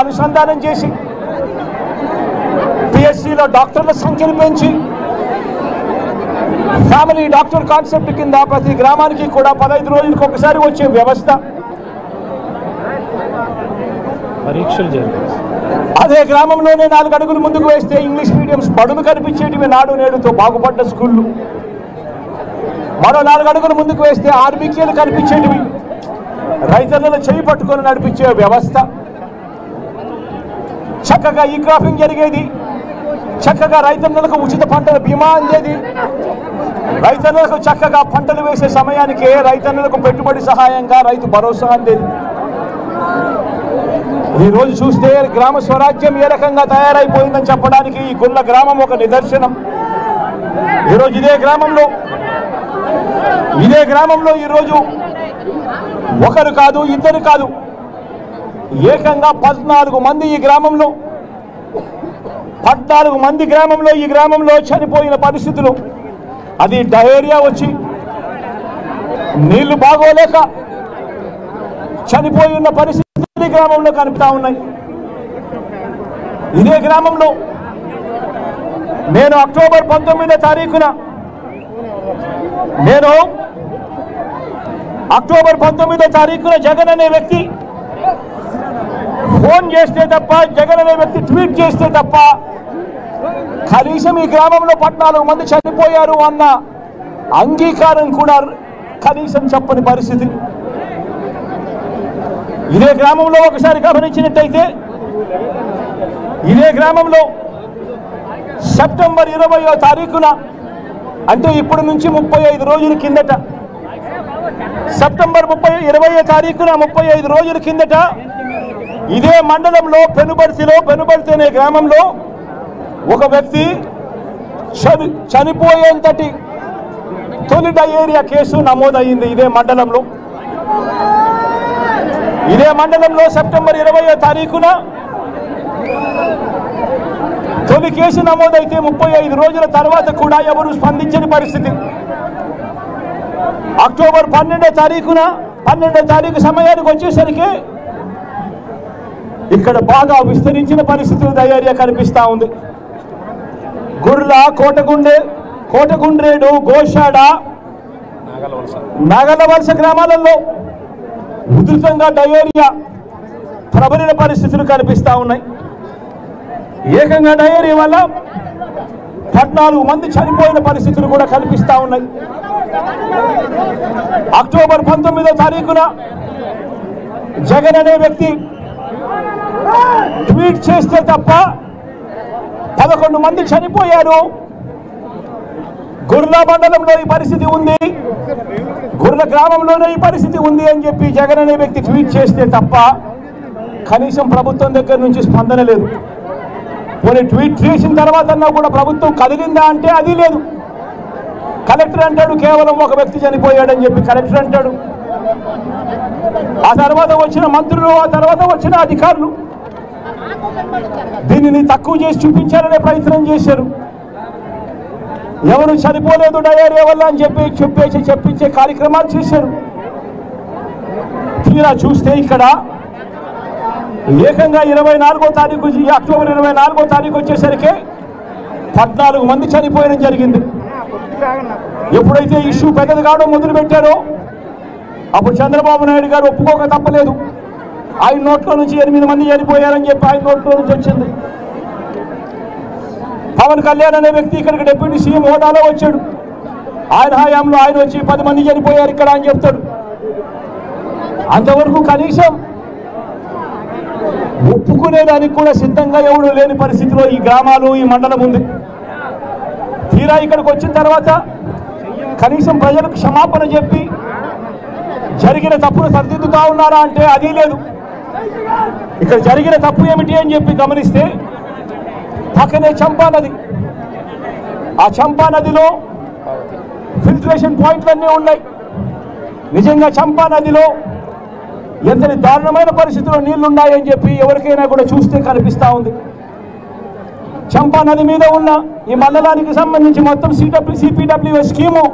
అనుసంధానం చేసి పిఎస్సి లో డాక్టర్ల సంఖ్యను పెంచి ఫ్యామిలీ డాక్టర్ కాన్సెప్ట్ కింద ప్రతి గ్రామానికి కూడా 15 రోజులకు ఒకసారి వచ్చే వ్యవస్థ పరీక్షలు జరుగుతాయి అదే గ్రామంలోనే 4 అడుగులు ముందుకు వేస్తే ఇంగ్లీష్ మీడియంస్ బడులు కనిపించేటివి నాడు నేడుతో బాగుపడ్డ స్కూళ్ళు మరో 4 అడుగులు ముందుకు వేస్తే ఆర్బీకేలు కనిపించేటివి రైతులను చేయి పట్టుకొని నడిపించే వ్యవస్థ చక్కగా ఈ క్రాపింగ్ జరిగేది చక్కగా రైతులకు ఉచిత పంటల బీమా అందేది రైతులకు చక్కగా పంటలు వేసే సమయానికి రైతులకు పెట్టుబడి సహాయంగా రైతు భరోసా అందేది ఈ రోజు చూస్తే గ్రామ స్వరాజ్యం ఏ రకంగా తయారైపోయిందని చెప్పడానికి ఈ గుల్ల గ్రామం ఒక నిదర్శనం ఈ రోజు ఇదే గ్రామంలో ఈ రోజు ఒకరు కాదు ఇద్దరు కాదు ఏకంగా 14 మంది ఈ గ్రామంలో 14 మంది గ్రామంలో ఈ గ్రామంలో చనిపోయిన పరిస్థితులు అది డయేరియా వచ్చి నీళ్లు బాగోలేక చనిపోయి ఉన్న పరిస్థితులు ఈ గ్రామంలో కనిపిస్తా ఉన్నాయి ఇదే గ్రామంలో నేను అక్టోబర్ 19వ తారీఖున జగన్ అనే వ్యక్తి फोन तप जगन अने व्यक्ति ट्वीट तप कहीं ग्राम में 14 मंद चलो अंगीकार कहींसम चपनी परस्थित इधे ग्राम गमन इधे ग्राम सप्टेंबर 20వ तारीखुन अंटे इप्पुडु नुंची 35 रोजुल किंदट सप्टेंबर 20వ तारीखुन 35 रोजुल किंदट ఇదే మండలంలో పెనుబర్తి అనే గ్రామంలో ఒక వ్యక్తి చనిపోయేంతటి తొలి డయేరియా కేసు నమోదైంది ఇదే మండలంలో సెప్టెంబర్ 20వ తారీఖున తొలి కేసు నమోదైతే 35 రోజుల తర్వాత కూడా ఎవరు స్పందించని పరిస్థితి అక్టోబర్ 12వ తారీఖు సమయానికి వచ్చేసరికి ఇక్కడ బాగా విస్తరించిన పరిస్థితులు డయేరియా కనిపిస్తా ఉంది గుర్ల కోటగుండ్రేడు గోషాడ నాగలవలస గ్రామాలలో ఉధృతంగా డయేరియా ప్రబలిన పరిస్థితులు కనిపిస్తా ఉన్నాయి ఏకంగా డయేరియా వల్ల 14 మంది చనిపోయిన పరిస్థితులు కూడా కనిపిస్తా ఉన్నాయి అక్టోబర్ 19వ తారీఖున జగన్ అనే వ్యక్తి ట్వీట్ చేస్తే తప్ప 11 మంది చనిపోయారు గుర్ల మండలంలో ఈ పరిస్థితి ఉంది గుర్ల గ్రామంలోనే ఈ పరిస్థితి ఉంది అని చెప్పి జగన్ అనే వ్యక్తి ట్వీట్ చేస్తే తప్ప కనీసం ప్రభుత్వం దగ్గర నుంచి స్పందన లేదు పోనీ ట్వీట్ చేసిన తర్వాత అన్నా కూడా ప్రభుత్వం కదిలిందా అంటే అది లేదు కలెక్టర్ అంటాడు కేవలం ఒక వ్యక్తి చనిపోయాడు అని చెప్పి కలెక్టర్ అంటాడు ఆ తర్వాత వచ్చిన మంత్రులు ఆ తర్వాత వచ్చిన అధికారులు దీనిని తక్కువ చేసి చూపించాలనే ప్రయత్నం చేశారు ఎవరు చనిపోలేదు డయేరియా వల్ల అని చెప్పించే కార్యక్రమాలు చేశారు తీరా చూస్తే ఇక్కడ ఏకంగా అక్టోబర్ 24వ తారీఖు వచ్చేసరికి 14 మంది చనిపోయడం జరిగింది ఎప్పుడైతే ఇష్యూ పెద్దది కావడం మొదలు పెట్టారో అప్పుడు చంద్రబాబు నాయుడు గారు ఒప్పుకోక తప్పలేదు ఆయన నోట్లో నుంచి 8 మంది చనిపోయారని చెప్పి ఆయన నోట్లో నుంచి వచ్చింది పవన్ కళ్యాణ్ అనే వ్యక్తి ఇక్కడికి డిప్యూటీ సీఎం హోదాలో వచ్చాడు ఆయన హయాంలో ఆయన వచ్చి 10 మంది చనిపోయారు ఇక్కడ అని చెప్తాడు అంతవరకు కనీసం ఒప్పుకునేదానికి కూడా సిద్ధంగా ఎవరు లేని పరిస్థితిలో ఈ గ్రామాలు ఈ మండలం ఉంది తీరా ఇక్కడికి వచ్చిన తర్వాత కనీసం ప్రజలకు క్షమాపణ చెప్పి జరిగిన తప్పును సరిదిద్దుతా ఉన్నారా అంటే అది లేదు ఇక్కడ జరిగిన తప్పు ఏమిటి అని చెప్పి గమనిస్తే పక్కనే చంపా నది ఆ చంపా నదిలో ఫిల్ట్రేషన్ పాయింట్లన్నీ ఉన్నాయి నిజంగా చంపా నదిలో ఎంతటి దారుణమైన పరిస్థితుల్లో నీళ్లున్నాయని చెప్పి ఎవరికైనా కూడా చూస్తే కనిపిస్తూ ఉంది చంపా నది మీద ఉన్న ఈ మండలానికి సంబంధించి మొత్తం సిపిడబ్ల్యూఎ స్కీము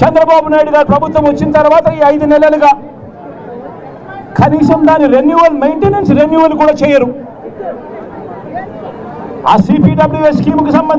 చంద్రబాబు నాయుడు గారు ప్రభుత్వం వచ్చిన తర్వాత ఈ 5 నెలలుగా కనీసం దాని రెన్యువల్ మెయింటెనెన్స్ రెన్యువల్ కూడా చేయరు ఆ సిపిడబ్ల్యూఎస్ స్కీమ్ కు సంబంధించి।